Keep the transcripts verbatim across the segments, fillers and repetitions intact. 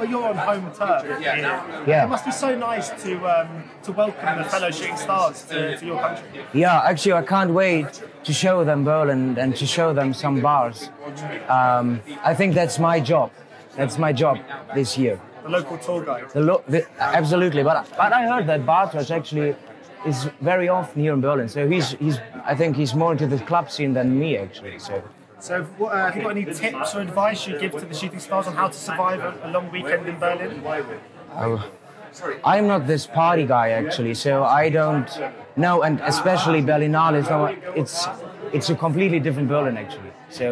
Well, you're on home turf. Yeah. yeah. It must be so nice to um, to welcome the fellow shooting stars to, to your country. Yeah, actually, I can't wait to show them Berlin and to show them some bars. Um, I think that's my job. That's my job this year. The local tour guide. The lo the, absolutely, but but I heard that Bartosz actually is very often here in Berlin. So he's he's I think he's more into the club scene than me actually. So. So uh, have you got any tips or advice you give to the shooting stars on how to survive a, a long weekend in Berlin? Uh, I'm not this party guy, actually, so I don't know, and especially Berlinale, is not, it's, it's a completely different Berlin, actually. So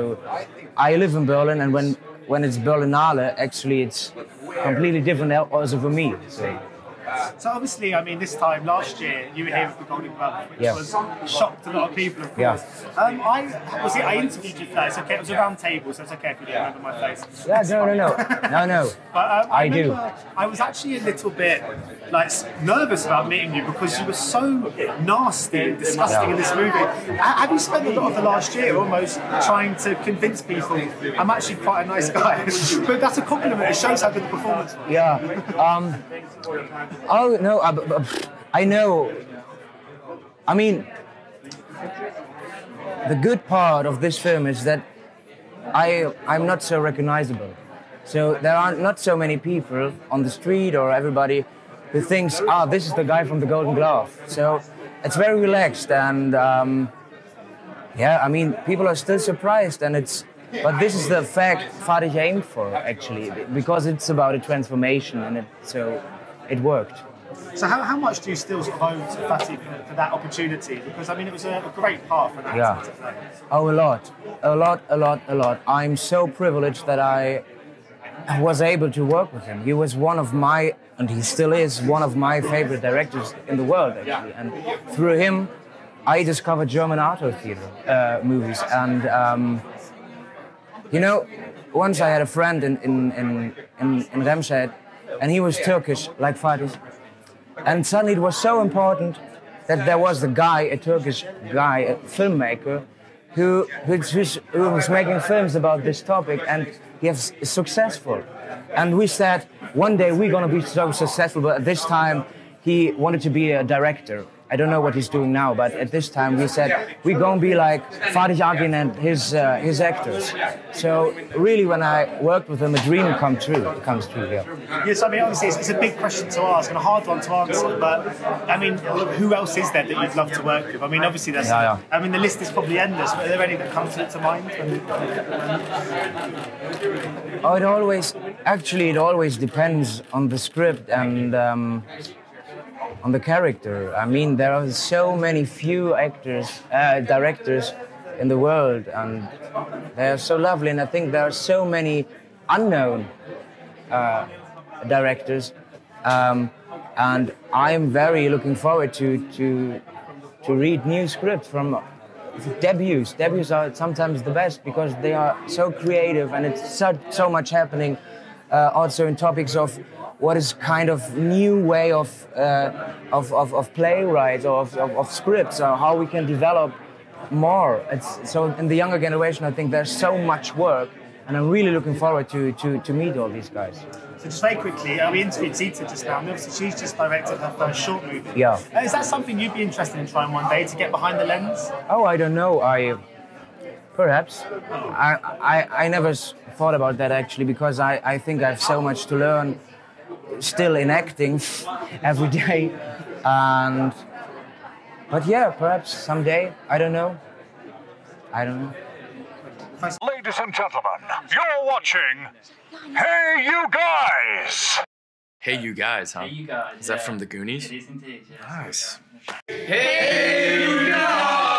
I live in Berlin, and when, when it's Berlinale, actually, it's completely different also for me. So. So obviously, I mean, this time last year, you were here with the Golden Globe, which yeah. was shocked a lot of people, of course. Yeah. Um, I, was it, I interviewed you today, so okay, it was a round table, so it's okay if you don't remember my face. Yeah, no, no, no, no, no, no. But um, I, I do. I was actually a little bit like nervous about meeting you because you were so nasty and disgusting yeah. in this movie. Have you spent a lot of the last year almost trying to convince people I'm actually quite a nice guy? But that's a compliment, it shows how good the performance was. Yeah. Um, Oh, no, I, I know. I mean, the good part of this film is that I, I'm not so recognizable. So there are not so many people on the street or everybody who thinks, ah, this is the guy from the Golden Globe. So it's very relaxed and, um, yeah, I mean, people are still surprised and it's, but this is the fact Fadig aimed for, actually, because it's about a transformation and it, so... It worked. So how, how much do you still sort of owe to Fatih for, for that opportunity? Because, I mean, it was a, a great part for that. Yeah. Oh, a lot. A lot, a lot, a lot. I'm so privileged that I was able to work with him. He was one of my, and he still is, one of my favorite directors in the world, actually. And through him, I discovered German art or theater uh, movies. And, um, you know, once I had a friend in, in, in, in, in Remscheid, and he was Turkish, like Fatih. And suddenly it was so important that there was the guy, a Turkish guy, a filmmaker, who, who was making films about this topic, and he was successful. And we said, one day we're going to be so successful, but at this time he wanted to be a director. I don't know what he's doing now, but at this time we said, we're going to be like Fadig Argin and his, uh, his actors. So really when I worked with him, a dream come true, comes true, yeah. Yes, I mean, obviously it's, it's a big question to ask and a hard one to answer, but I mean, who else is there that you'd love to work with? I mean, obviously there's, yeah, yeah. I mean, the list is probably endless, but are there any that comes to mind? Oh, it always, actually it always depends on the script and, um, on the character. I mean, there are so many few actors, uh, directors in the world, and they are so lovely, and I think there are so many unknown uh, directors, um, and I'm very looking forward to, to, to read new scripts from debuts. Debuts are sometimes the best because they are so creative, and it's so, so much happening uh, also in topics of what is kind of new way of, uh, of, of, of playwrights or of, of, of scripts or how we can develop more. It's, so in the younger generation, I think there's so much work and I'm really looking forward to, to, to meet all these guys. So just very quickly, uh, we interviewed Zita just now, and obviously she's just directed her first short movie. Yeah. Uh, is that something you'd be interested in trying one day, to get behind the lens? Oh, I don't know. I Perhaps. Oh. I, I, I never thought about that actually, because I, I think I have so much to learn still in acting every day, and but yeah, perhaps someday, I don't know, I don't know. Ladies and gentlemen, you're watching Hey You Guys! Hey You Guys, huh? Hey You Guys, is that yeah. from the Goonies? It is indeed, yes. Nice. Hey You Guys!